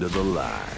under the line.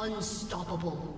Unstoppable.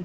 Blue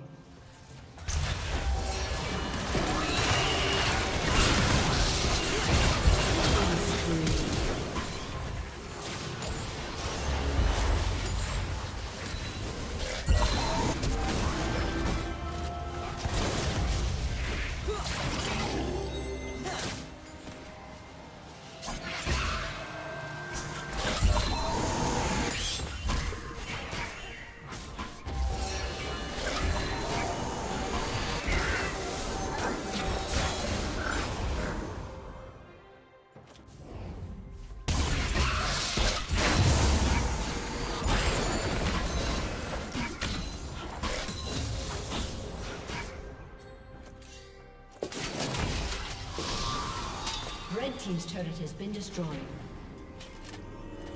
Team's turret has been destroyed.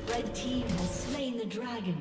Red team has slain the dragon.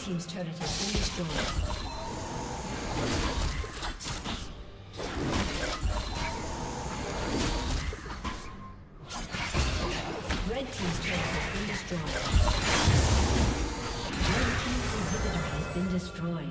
Team's turret has been destroyed.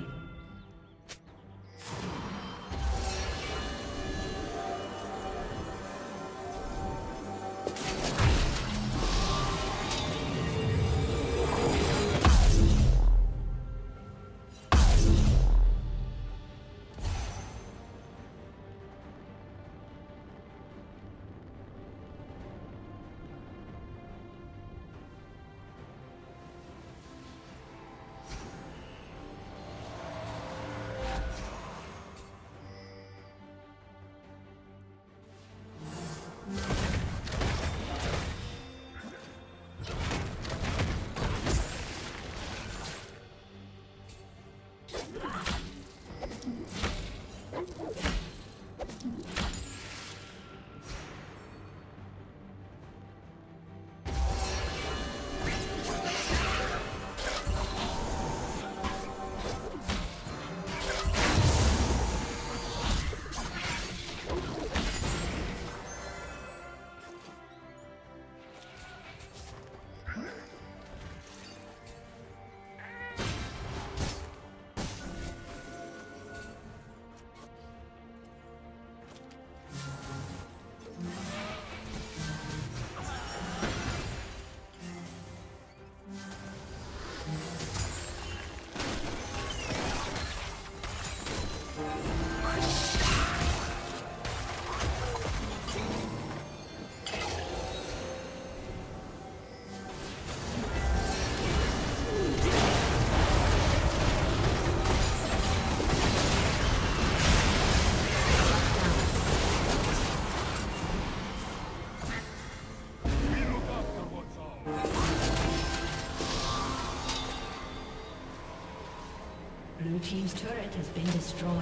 Team's turret has been destroyed.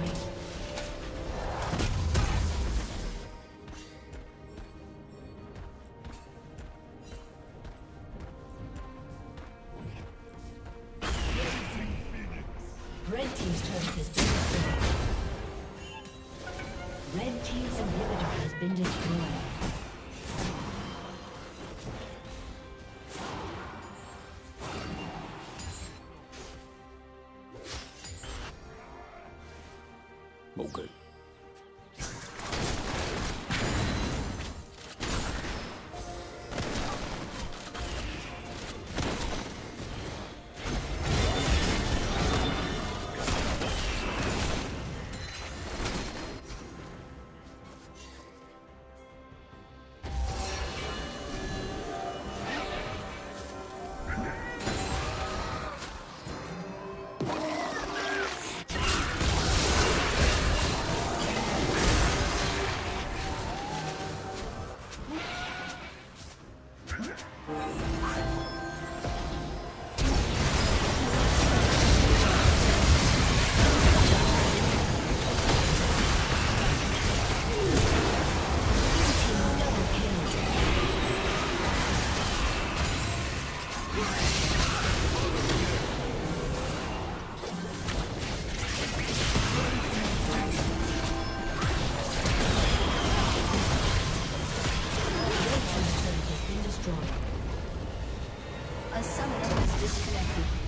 A summoner is disconnected.